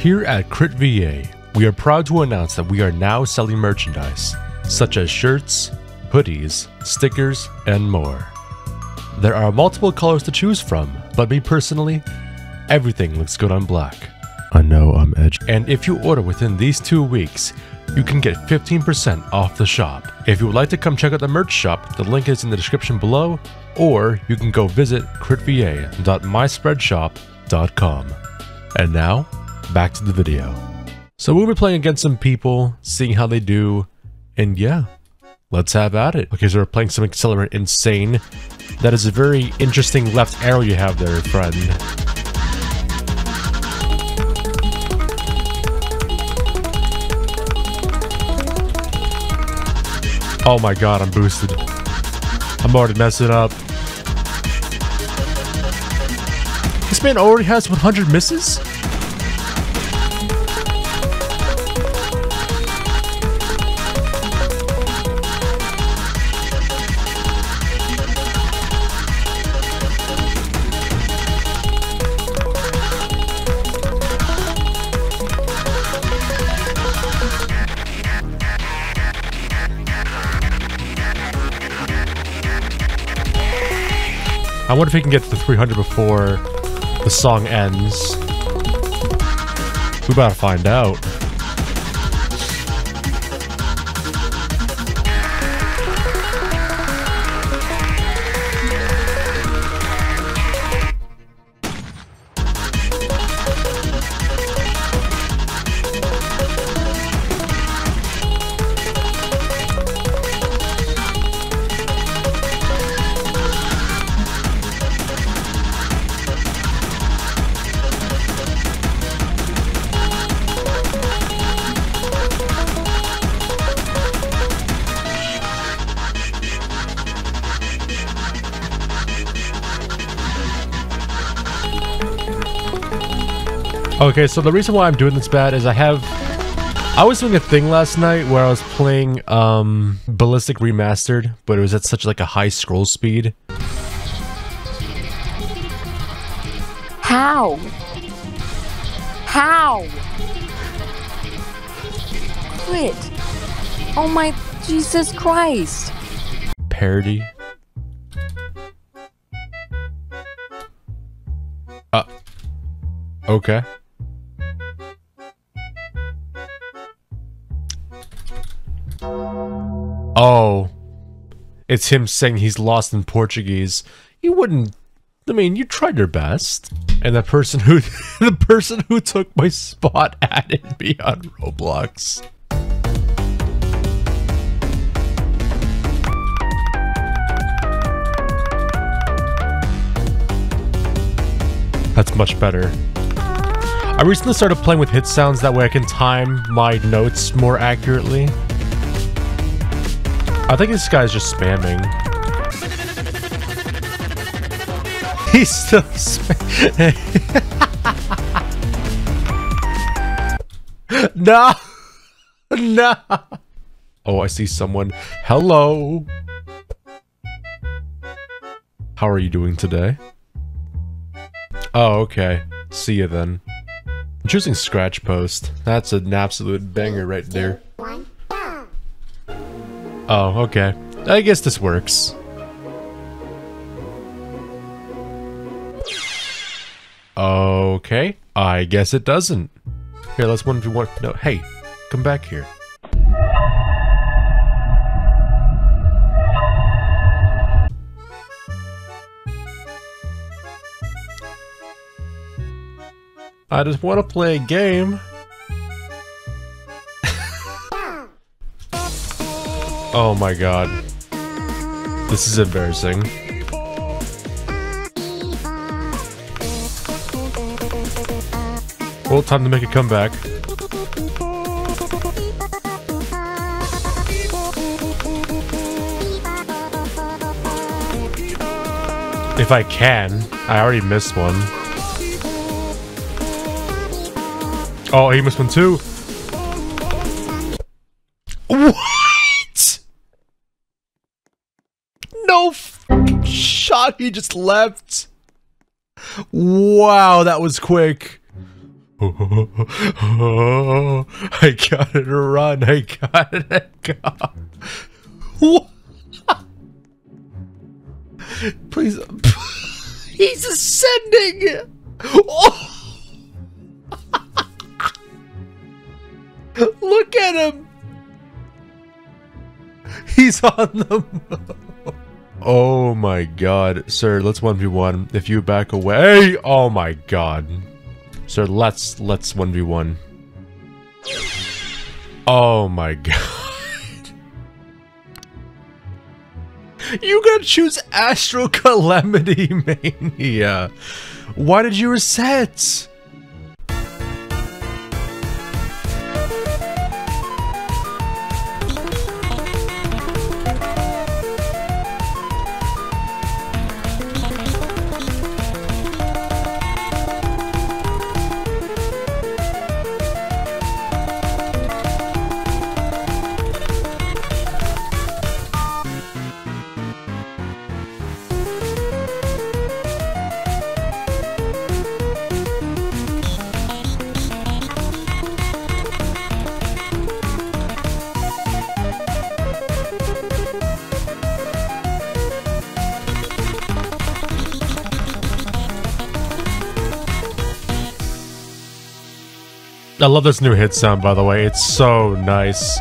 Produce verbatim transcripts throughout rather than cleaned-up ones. Here at Crit V A, we are proud to announce that we are now selling merchandise, such as shirts, hoodies, stickers, and more. There are multiple colors to choose from, but me personally, everything looks good on black. I know I'm edgy. And if you order within these two weeks, you can get fifteen percent off the shop. If you would like to come check out the merch shop, the link is in the description below, or you can go visit crit v a dot my spread shop dot com. And now, back to the video. So we'll be playing against some people, seeing how they do, and yeah, let's have at it. Okay, so we're playing some Accelerant Insane. That is a very interesting left arrow you have there, friend. Oh my god, I'm boosted. I'm already messing up. This man already has one hundred misses? I wonder if he can get to the three hundred before the song ends. We about to find out. Okay, so the reason why I'm doing this bad is I have... I was doing a thing last night where I was playing um, Ballistic Remastered, but it was at such like a high scroll speed. How? How? Quit. Oh my Jesus Christ. Parody. Uh. Okay. Oh, it's him saying he's lost in Portuguese. You wouldn't, I mean, you tried your best. And the person who, the person who took my spot added me on Roblox. That's much better. I recently started playing with hit sounds, that way I can time my notes more accurately. I think this guy's just spamming. He's still spamming. No! No! Oh, I see someone. Hello! How are you doing today? Oh, okay. See you then. I'm choosing Scratch Post. That's an absolute banger right there. Oh, okay. I guess this works. Okay. I guess it doesn't. Here, let's one if you want. No, hey, come back here. I just want to play a game. Oh my god. This is embarrassing. Well, time to make a comeback. If I can. I already missed one. Oh, he missed one too. He just left. Wow, that was quick. I got it. Run! I got it. I got it. Please, he's ascending. Oh. Look at him. He's on the moon. Oh my god. Sir, let's one v one. If you back away. Oh my god. Sir, let's let's one v one. Oh my god. You gotta choose Astral Calamity Mania. Why did you reset? I love this new hit sound, by the way. It's so nice.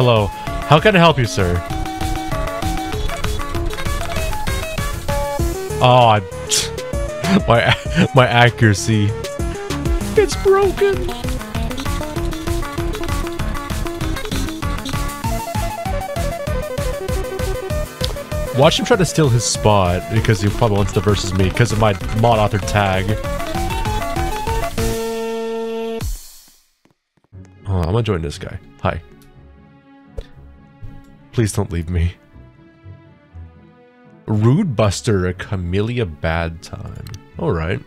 Hello. How can I help you, sir? Aw, oh, my my accuracy. It's broken. Watch him try to steal his spot because he probably wants to versus me because of my mod author tag. Oh, I'm gonna join this guy. Hi. Please don't leave me. Rude Buster, a Camellia bad time. Alright.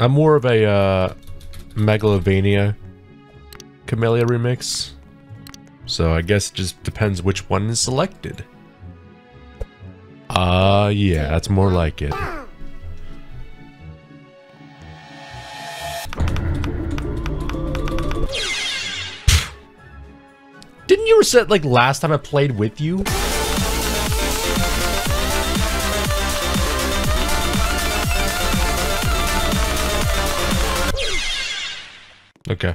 I'm more of a uh, Megalovania Camellia remix. So I guess it just depends which one is selected. Ah, uh, yeah, that's more like it. You were set like last time I played with you. Okay,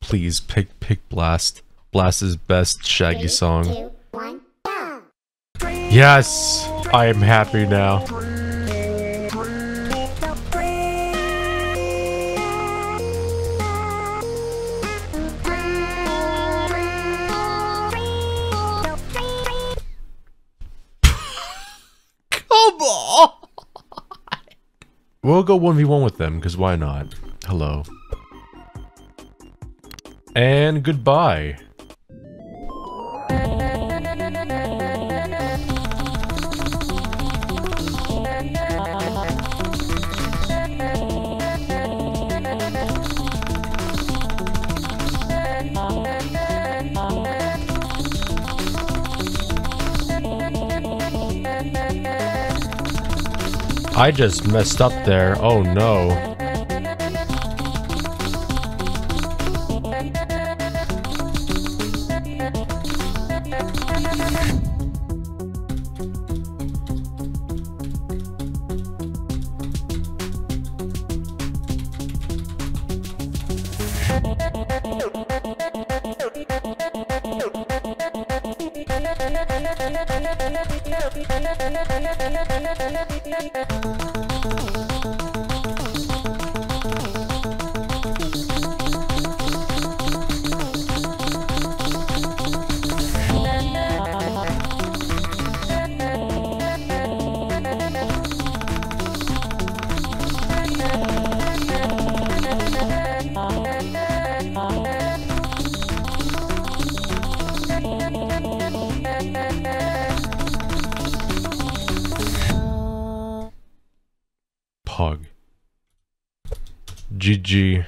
please pick pick Blast. Blast is best Shaggy song. Three, two, one, go. Yes, I am happy now. We'll go one v one with them, because why not? Hello. And goodbye. I just messed up there. Oh no. G G.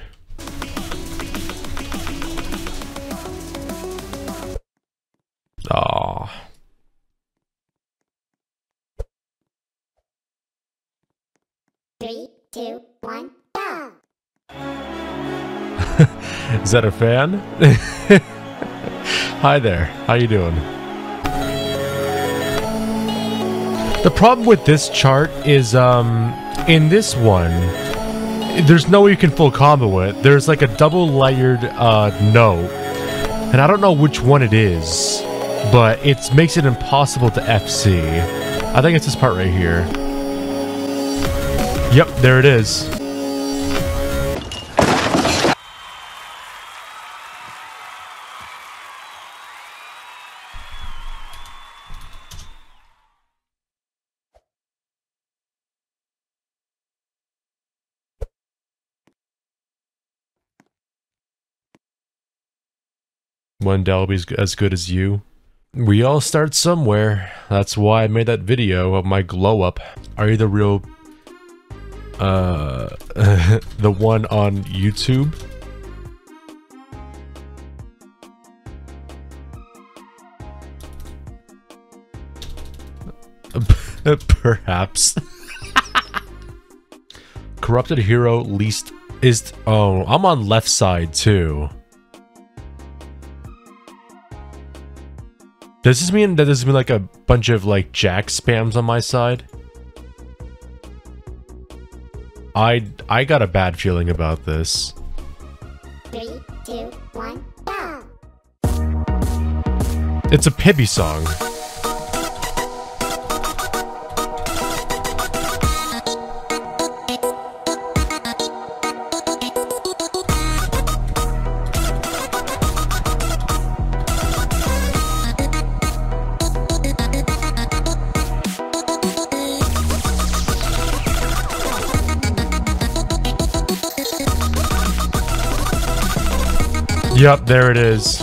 Aww. Three, two, one, go. Is that a fan? Hi there. How you doing? The problem with this chart is, um, in this one, there's no way you can full combo it. There's like a double layered uh, no. And I don't know which one it is, but it makes it impossible to F C. I think it's this part right here. Yep, there it is. When I'll be as good as you. We all start somewhere. That's why I made that video of my glow up. Are you the real, uh, the one on YouTube? Perhaps. Corrupted hero least is. Oh, I'm on left side too. Does this mean that there's been like a bunch of like jack spams on my side? I I got a bad feeling about this. Three, two, one, go. It's a Pibby song. Yep, there it is.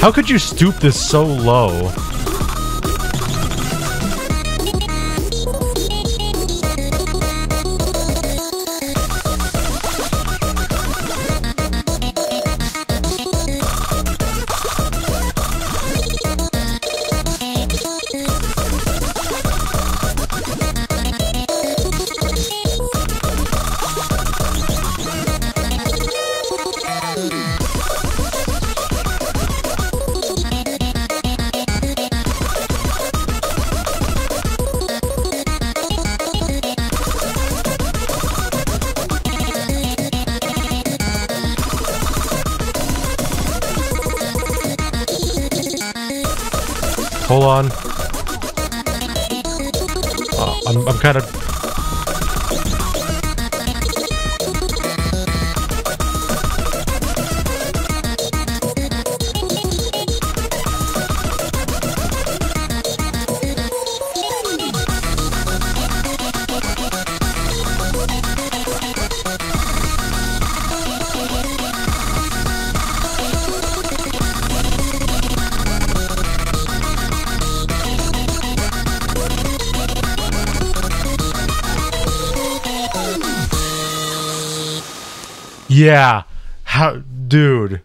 How could you stoop this so low? Hold on. Oh, I'm, I'm kind of... Yeah. How, dude.